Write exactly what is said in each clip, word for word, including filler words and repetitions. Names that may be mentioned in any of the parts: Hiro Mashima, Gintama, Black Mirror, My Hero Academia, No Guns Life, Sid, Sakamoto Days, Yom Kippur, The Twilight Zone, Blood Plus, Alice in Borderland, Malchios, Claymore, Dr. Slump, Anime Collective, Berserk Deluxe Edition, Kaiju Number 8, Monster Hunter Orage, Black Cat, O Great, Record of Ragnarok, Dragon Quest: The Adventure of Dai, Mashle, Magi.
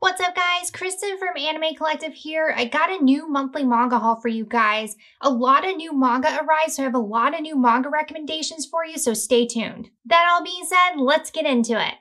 What's up guys, Kristen from Anime Collective here. I got a new monthly manga haul for you guys. A lot of new manga arrived, so I have a lot of new manga recommendations for you, so stay tuned. That all being said, let's get into it.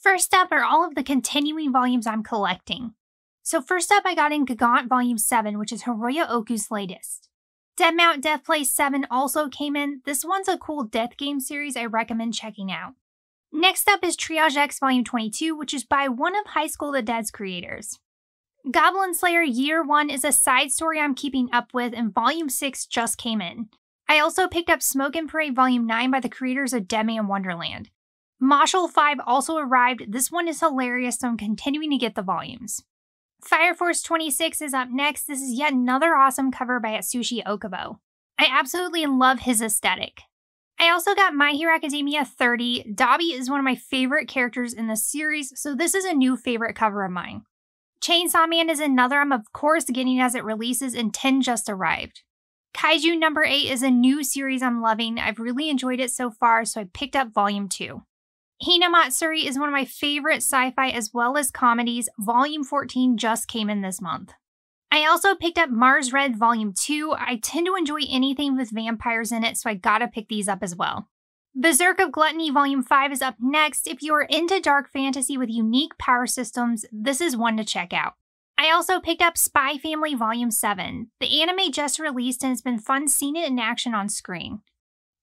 First up are all of the continuing volumes I'm collecting. So first up I got in Gigant Volume seven, which is Hiroya Oku's latest. Dead Mount Death Play seven also came in. This one's a cool death game series I recommend checking out. Next up is Triage X Volume twenty-two, which is by one of High School of the Dead's creators. Goblin Slayer Year one is a side story I'm keeping up with, and Volume six just came in. I also picked up Smoke and Pray Volume nine by the creators of Deadman Wonderland. Mashle five also arrived. This one is hilarious, so I'm continuing to get the volumes. Fire Force twenty-six is up next. This is yet another awesome cover by Atsushi Okobo. I absolutely love his aesthetic. I also got My Hero Academia thirty. Dabi is one of my favorite characters in this series, so this is a new favorite cover of mine. Chainsaw Man is another I'm of course getting as it releases, and ten just arrived. Kaiju Number eight is a new series I'm loving. I've really enjoyed it so far, so I picked up Volume two. Hinamatsuri is one of my favorite sci-fi as well as comedies. Volume fourteen just came in this month. I also picked up Mars Red Volume two. I tend to enjoy anything with vampires in it, so I gotta pick these up as well. Berserk of Gluttony Volume five is up next. If you are into dark fantasy with unique power systems, this is one to check out. I also picked up Spy Family Volume seven. The anime just released and it's been fun seeing it in action on screen.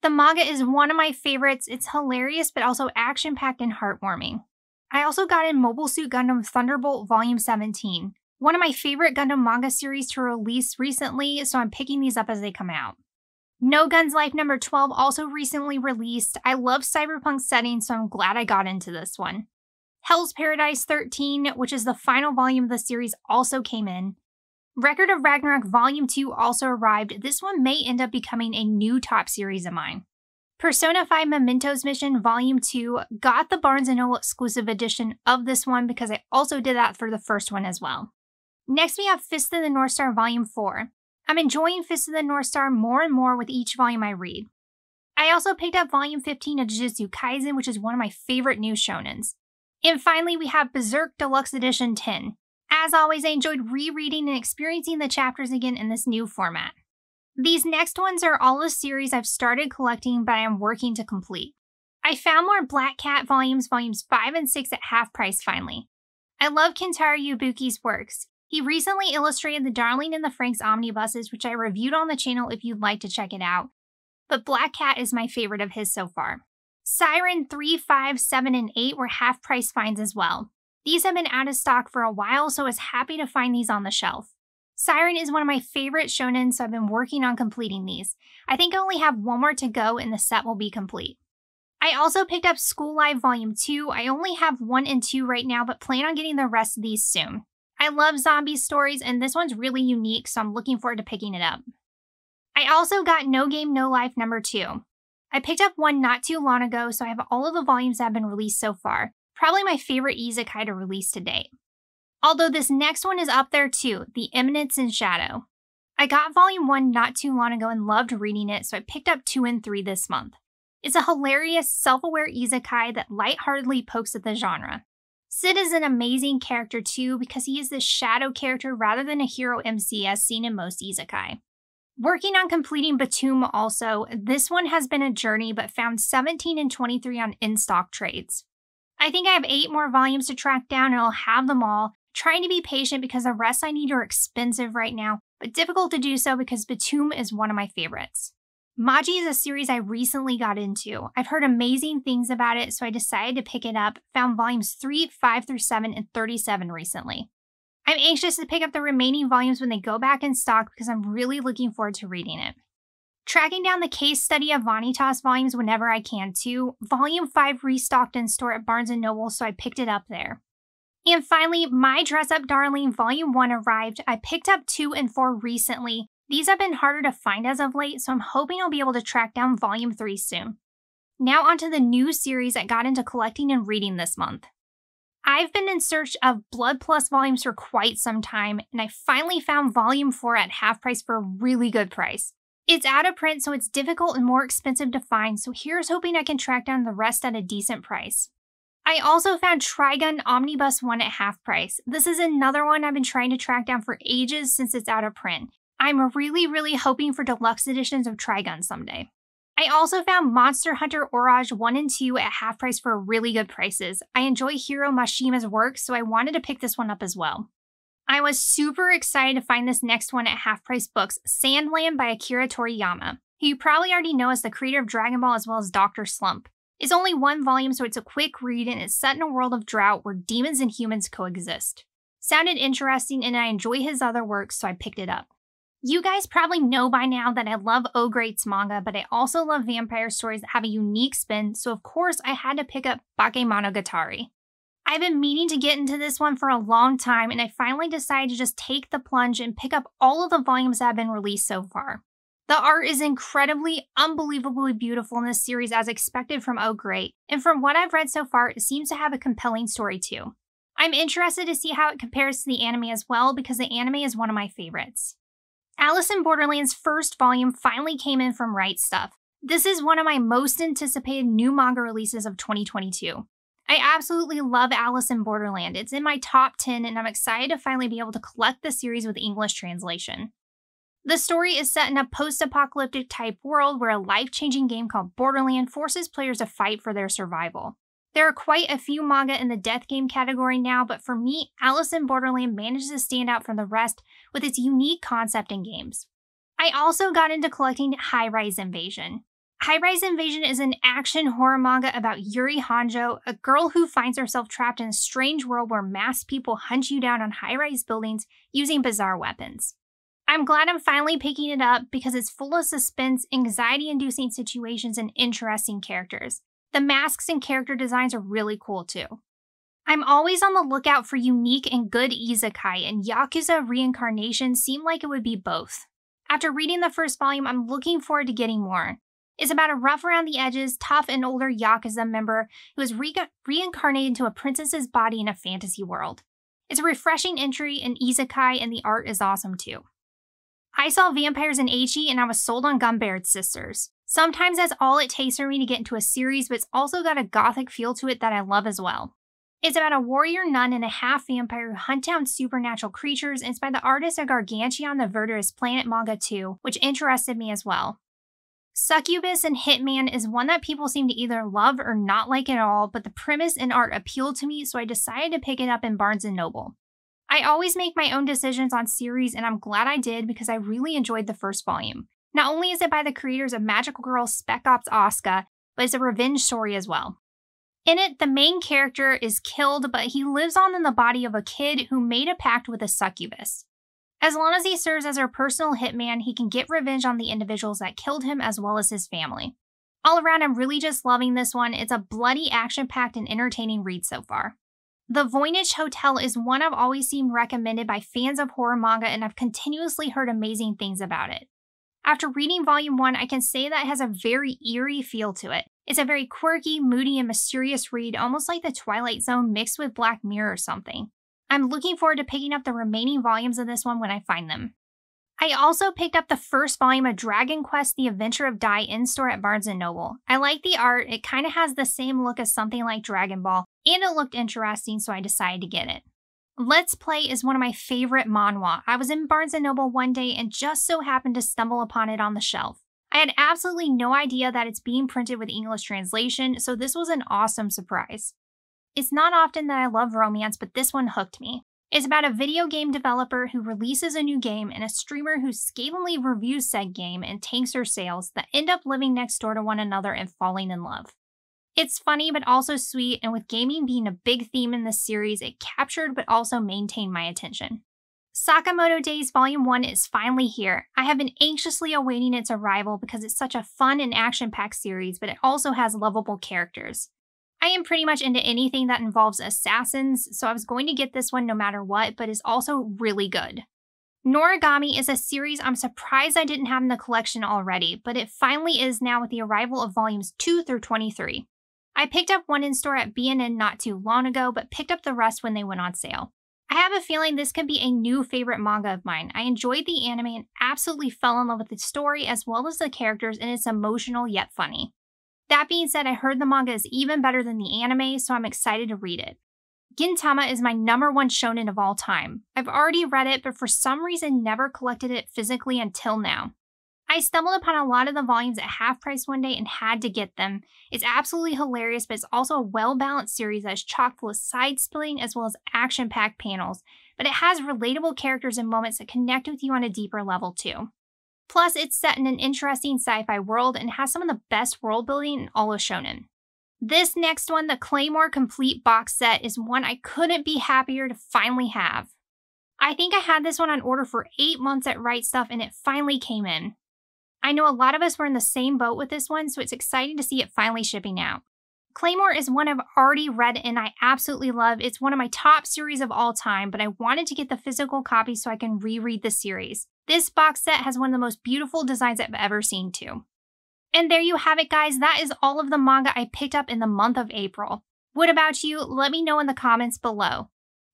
The manga is one of my favorites. It's hilarious but also action-packed and heartwarming. I also got in Mobile Suit Gundam Thunderbolt Volume seventeen. One of my favorite Gundam manga series to release recently, so I'm picking these up as they come out. No Guns Life number twelve also recently released. I love cyberpunk settings, so I'm glad I got into this one. Hell's Paradise thirteen, which is the final volume of the series, also came in. Record of Ragnarok Volume two also arrived. This one may end up becoming a new top series of mine. Persona five Mementos Mission Volume two, got the Barnes and Noble exclusive edition of this one because I also did that for the first one as well. Next we have Fist of the North Star Volume four. I'm enjoying Fist of the North Star more and more with each volume I read. I also picked up Volume fifteen of Jujutsu Kaisen, which is one of my favorite new shonens. And finally we have Berserk Deluxe Edition ten. As always, I enjoyed rereading and experiencing the chapters again in this new format. These next ones are all a series I've started collecting but I am working to complete. I found more Black Cat volumes, Volumes five and six at half price finally. I love Kentaro Yubuki's works. He recently illustrated the Darling and the Franks omnibuses, which I reviewed on the channel if you'd like to check it out, but Black Cat is my favorite of his so far. Psyren three, five, seven, and eight were half price finds as well. These have been out of stock for a while, so I was happy to find these on the shelf. Psyren is one of my favorite shonen, so I've been working on completing these. I think I only have one more to go and the set will be complete. I also picked up School Live Volume two. I only have one and two right now, but plan on getting the rest of these soon. I love zombie stories, and this one's really unique, so I'm looking forward to picking it up. I also got No Game, No Life number two. I picked up one not too long ago, so I have all of the volumes that have been released so far. Probably my favorite isekai to release to date. Although this next one is up there too, The Eminence in Shadow. I got Volume one not too long ago and loved reading it, so I picked up two and three this month. It's a hilarious, self-aware isekai that lightheartedly pokes at the genre. Sid is an amazing character too because he is this shadow character rather than a hero M C as seen in most isekai. Working on completing Batum also, this one has been a journey but found seventeen and twenty-three on in-stock trades. I think I have eight more volumes to track down and I'll have them all. Trying to be patient because the rest I need are expensive right now, but difficult to do so because Batum is one of my favorites. Maji is a series I recently got into. I've heard amazing things about it, so I decided to pick it up. Found volumes three, five through seven, and thirty-seven recently. I'm anxious to pick up the remaining volumes when they go back in stock because I'm really looking forward to reading it. Tracking down the case study of Vanitas volumes whenever I can too. Volume five restocked in store at Barnes and Noble, so I picked it up there. And finally, My Dress Up Darling Volume one arrived. I picked up two and four recently. These have been harder to find as of late, so I'm hoping I'll be able to track down Volume three soon. Now onto the new series I got into collecting and reading this month. I've been in search of Blood Plus volumes for quite some time, and I finally found Volume four at half price for a really good price. It's out of print, so it's difficult and more expensive to find, so here's hoping I can track down the rest at a decent price. I also found Trigun Omnibus one at half price. This is another one I've been trying to track down for ages since it's out of print. I'm really, really hoping for deluxe editions of Trigun someday. I also found Monster Hunter Orage one and two at half price for really good prices. I enjoy Hiro Mashima's work, so I wanted to pick this one up as well. I was super excited to find this next one at half price books, Sandland by Akira Toriyama, who you probably already know as the creator of Dragon Ball as well as Doctor Slump. It's only one volume, so it's a quick read, and it's set in a world of drought where demons and humans coexist. Sounded interesting, and I enjoy his other works, so I picked it up. You guys probably know by now that I love O Great's manga, but I also love vampire stories that have a unique spin, so of course I had to pick up Bakemonogatari. I've been meaning to get into this one for a long time, and I finally decided to just take the plunge and pick up all of the volumes that have been released so far. The art is incredibly, unbelievably beautiful in this series as expected from O Great, and from what I've read so far, it seems to have a compelling story too. I'm interested to see how it compares to the anime as well, because the anime is one of my favorites. Alice in Borderland's first volume finally came in from Right Stuff. This is one of my most anticipated new manga releases of twenty twenty-two. I absolutely love Alice in Borderland. It's in my top ten, and I'm excited to finally be able to collect the series with English translation. The story is set in a post-apocalyptic type world where a life-changing game called Borderland forces players to fight for their survival. There are quite a few manga in the death game category now, but for me, Alice in Borderland manages to stand out from the rest with its unique concept and games. I also got into collecting High Rise Invasion. High Rise Invasion is an action horror manga about Yuri Hanjo, a girl who finds herself trapped in a strange world where masked people hunt you down on high-rise buildings using bizarre weapons. I'm glad I'm finally picking it up because it's full of suspense, anxiety-inducing situations, and interesting characters. The masks and character designs are really cool too. I'm always on the lookout for unique and good isekai, and Yakuza Reincarnation seemed like it would be both. After reading the first volume, I'm looking forward to getting more. It's about a rough around the edges, tough and older Yakuza member who is re reincarnated into a princess's body in a fantasy world. It's a refreshing entry in isekai, and the art is awesome too. I saw vampires in Eichi, and I was sold on Gunbaird's Sisters. Sometimes that's all it takes for me to get into a series, but it's also got a gothic feel to it that I love as well. It's about a warrior nun and a half-vampire who hunt down supernatural creatures, and it's by the artist of Gargantia on the Verdurous Planet manga too, which interested me as well. Succubus and Hitman is one that people seem to either love or not like at all, but the premise and art appealed to me, so I decided to pick it up in Barnes and Noble. I always make my own decisions on series, and I'm glad I did because I really enjoyed the first volume. Not only is it by the creators of Magical Girl Spec Ops Asuka, but it's a revenge story as well. In it, the main character is killed, but he lives on in the body of a kid who made a pact with a succubus. As long as he serves as her personal hitman, he can get revenge on the individuals that killed him as well as his family. All around, I'm really just loving this one. It's a bloody, action-packed, and entertaining read so far. The Voynich Hotel is one I've always seen recommended by fans of horror manga, and I've continuously heard amazing things about it. After reading Volume one, I can say that it has a very eerie feel to it. It's a very quirky, moody, and mysterious read, almost like the Twilight Zone mixed with Black Mirror or something. I'm looking forward to picking up the remaining volumes of this one when I find them. I also picked up the first volume of Dragon Quest: The Adventure of Dai in-store at Barnes and Noble. I like the art, it kind of has the same look as something like Dragon Ball, and it looked interesting, so I decided to get it. Let's Play is one of my favorite manhwa. I was in Barnes and Noble one day and just so happened to stumble upon it on the shelf. I had absolutely no idea that it's being printed with English translation, so this was an awesome surprise. It's not often that I love romance, but this one hooked me. It's about a video game developer who releases a new game and a streamer who scathingly reviews said game and tanks her sales that end up living next door to one another and falling in love. It's funny but also sweet, and with gaming being a big theme in this series, it captured but also maintained my attention. Sakamoto Days Volume one is finally here. I have been anxiously awaiting its arrival because it's such a fun and action-packed series, but it also has lovable characters. I am pretty much into anything that involves assassins, so I was going to get this one no matter what, but it's also really good. Noragami is a series I'm surprised I didn't have in the collection already, but it finally is now with the arrival of volumes two through twenty-three. I picked up one in store at B N N not too long ago, but picked up the rest when they went on sale. I have a feeling this could be a new favorite manga of mine. I enjoyed the anime and absolutely fell in love with the story as well as the characters, and it's emotional yet funny. That being said, I heard the manga is even better than the anime, so I'm excited to read it. Gintama is my number one shonen of all time. I've already read it, but for some reason never collected it physically until now. I stumbled upon a lot of the volumes at half price one day and had to get them. It's absolutely hilarious, but it's also a well-balanced series that is chock full of side-splitting as well as action-packed panels, but it has relatable characters and moments that connect with you on a deeper level too. Plus, it's set in an interesting sci-fi world and has some of the best world building in all of shonen. This next one, the Claymore Complete Box Set, is one I couldn't be happier to finally have. I think I had this one on order for eight months at Right Stuff and it finally came in. I know a lot of us were in the same boat with this one, so it's exciting to see it finally shipping out. Claymore is one I've already read and I absolutely love. It's one of my top series of all time, but I wanted to get the physical copy so I can reread the series. This box set has one of the most beautiful designs I've ever seen too. And there you have it, guys. That is all of the manga I picked up in the month of April. What about you? Let me know in the comments below.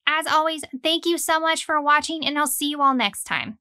As always, thank you so much for watching and I'll see you all next time.